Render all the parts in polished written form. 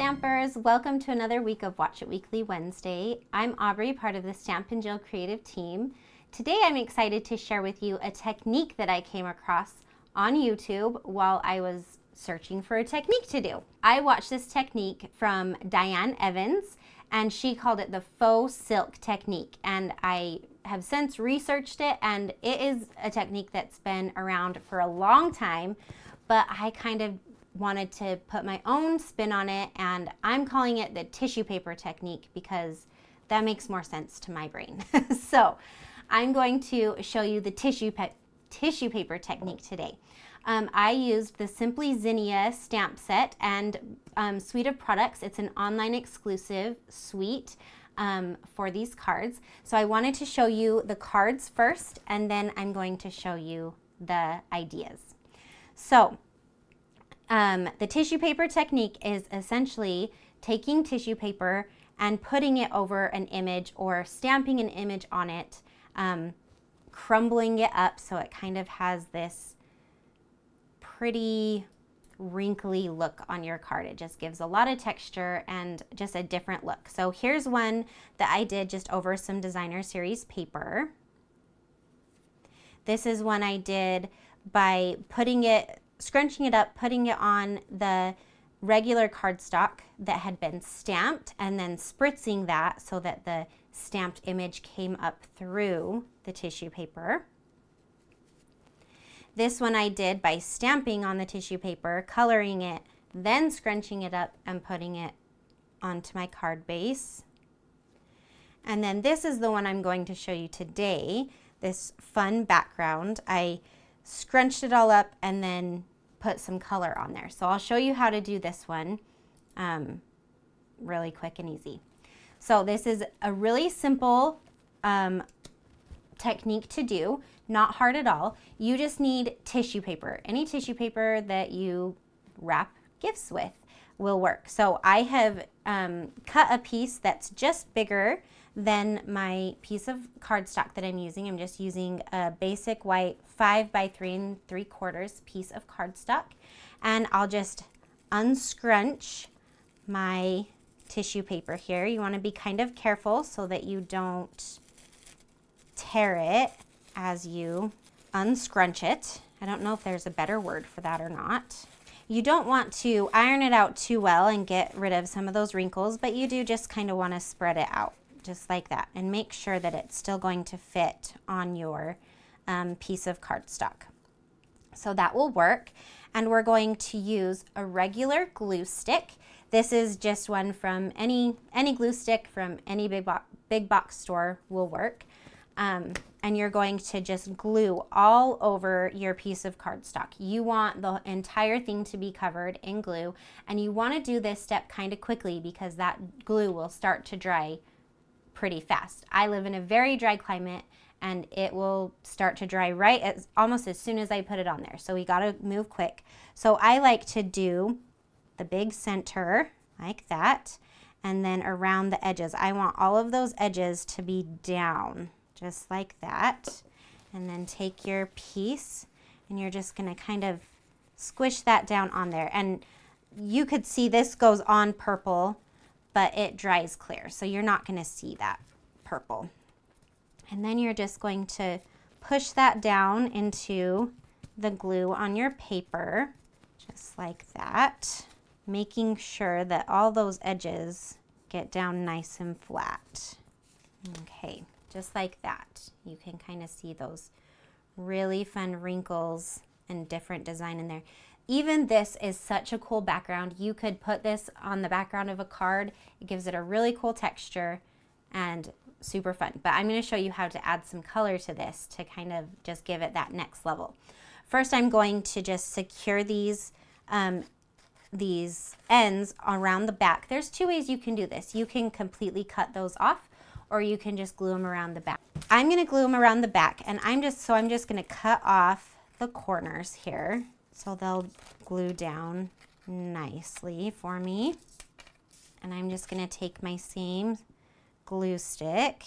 stampers, welcome to another week of Watch It Weekly Wednesday. I'm Aubrey, part of the Stampin' Jill creative team. Today I'm excited to share with you a technique that I came across on YouTube while I was searching for a technique to do. I watched this technique from Diane Evans and she called it the faux silk technique, and I have since researched it, and it is a technique that's been around for a long time, but I kind of wanted to put my own spin on it, and I'm calling it the tissue paper technique because that makes more sense to my brain. So I'm going to show you the tissue paper technique today. I used the Simply Zinnia Stamp Set and suite of products. It's an online exclusive suite for these cards. So I wanted to show you the cards first, and then I'm going to show you the ideas. So the tissue paper technique is essentially taking tissue paper and putting it over an image or stamping an image on it, crumbling it up so it kind of has this pretty wrinkly look on your card. It just gives a lot of texture and just a different look. So here's one that I did just over some Designer Series paper. This is one I did by putting it, scrunching it up, putting it on the regular cardstock that had been stamped, and then spritzing that so that the stamped image came up through the tissue paper. This one I did by stamping on the tissue paper, coloring it, then scrunching it up and putting it onto my card base. And then this is the one I'm going to show you today, this fun background. I scrunched it all up and then put some color on there. So I'll show you how to do this one really quick and easy. So this is a really simple technique to do, not hard at all. You just need tissue paper. Any tissue paper that you wrap gifts with will work. So I have cut a piece that's just bigger than my piece of cardstock that I'm using. I'm just using a basic white 5 by 3 3/4 piece of cardstock, and I'll just unscrunch my tissue paper here. You want to be kind of careful so that you don't tear it as you unscrunch it. I don't know if there's a better word for that or not. You don't want to iron it out too well and get rid of some of those wrinkles, but you do just kind of want to spread it out just like that and make sure that it's still going to fit on your piece of cardstock. So that will work, and we're going to use a regular glue stick. This is just one from any glue stick from any big box store will work. And you're going to just glue all over your piece of cardstock. You want the entire thing to be covered in glue, and you want to do this step kind of quickly because that glue will start to dry pretty fast. I live in a very dry climate, and it will start to dry right almost as soon as I put it on there. So we gotta move quick. So I like to do the big center like that, and then around the edges. I want all of those edges to be down. Just like that, and then take your piece and you're just gonna kind of squish that down on there, and you could see this goes on purple but it dries clear, so you're not gonna see that purple. And then you're just going to push that down into the glue on your paper just like that, making sure that all those edges get down nice and flat. Okay. Just like that. You can kind of see those really fun wrinkles and different design in there. Even this is such a cool background. You could put this on the background of a card. It gives it a really cool texture and super fun. But I'm going to show you how to add some color to this to kind of just give it that next level. First, I'm going to just secure these ends around the back. There's two ways you can do this. You can completely cut those off, or you can just glue them around the back. I'm gonna glue them around the back, and I'm just gonna cut off the corners here so they'll glue down nicely for me. And I'm just gonna take my same glue stick,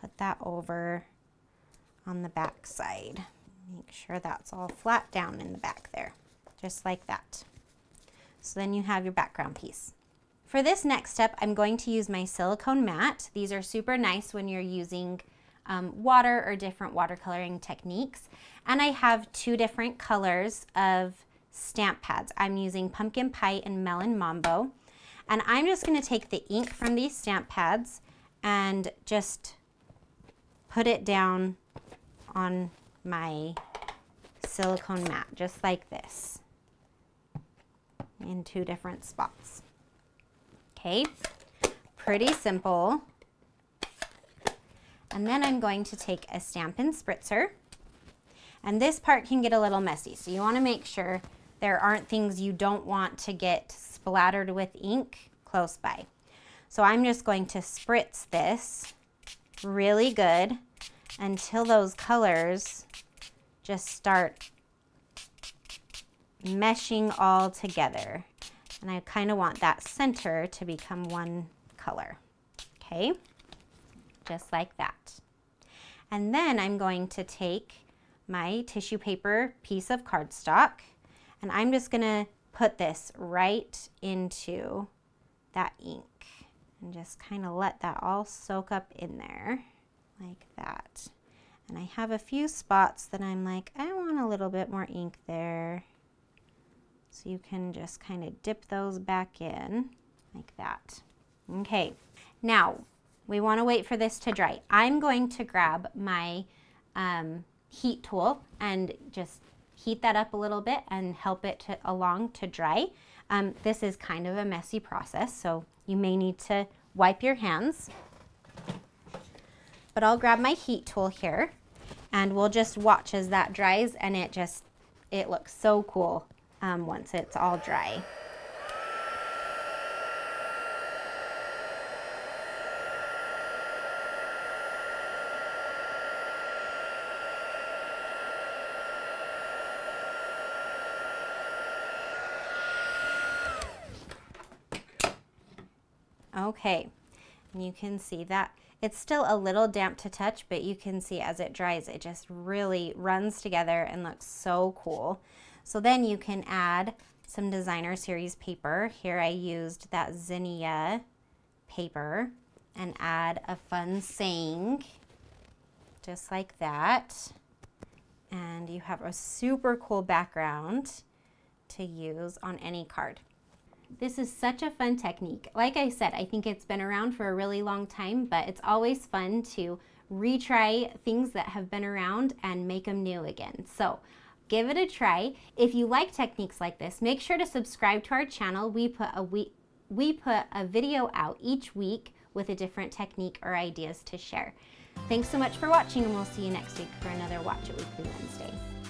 put that over on the back side. Make sure that's all flat down in the back there, just like that. So then you have your background piece. For this next step, I'm going to use my silicone mat. These are super nice when you're using water or different watercoloring techniques. And I have two different colors of stamp pads. I'm using Pumpkin Pie and Melon Mambo. And I'm just going to take the ink from these stamp pads and just put it down on my silicone mat, just like this, in two different spots. Okay, pretty simple. And then I'm going to take a Stampin' Spritzer. And this part can get a little messy, so you want to make sure there aren't things you don't want to get splattered with ink close by. So I'm just going to spritz this really good until those colors just start meshing all together. And I kind of want that center to become one color. Okay, just like that. And then I'm going to take my tissue paper piece of cardstock, and I'm just gonna put this right into that ink and just kind of let that all soak up in there like that. And I have a few spots that I'm like, I want a little bit more ink there. So you can just kind of dip those back in like that. Okay, now we want to wait for this to dry. I'm going to grab my heat tool and just heat that up a little bit and help it along to dry. This is kind of a messy process, so you may need to wipe your hands. But I'll grab my heat tool here and we'll just watch as that dries, and it looks so cool once it's all dry. Okay, and you can see that it's still a little damp to touch, but you can see as it dries, it just really runs together and looks so cool. So then you can add some Designer Series paper. Here I used that zinnia paper, and add a fun saying, just like that. And you have a super cool background to use on any card. This is such a fun technique. Like I said, I think it's been around for a really long time, but it's always fun to retry things that have been around and make them new again. So give it a try. If you like techniques like this, make sure to subscribe to our channel. We put a video out each week with a different technique or ideas to share. Thanks so much for watching, and we'll see you next week for another Watch It Weekly Wednesday.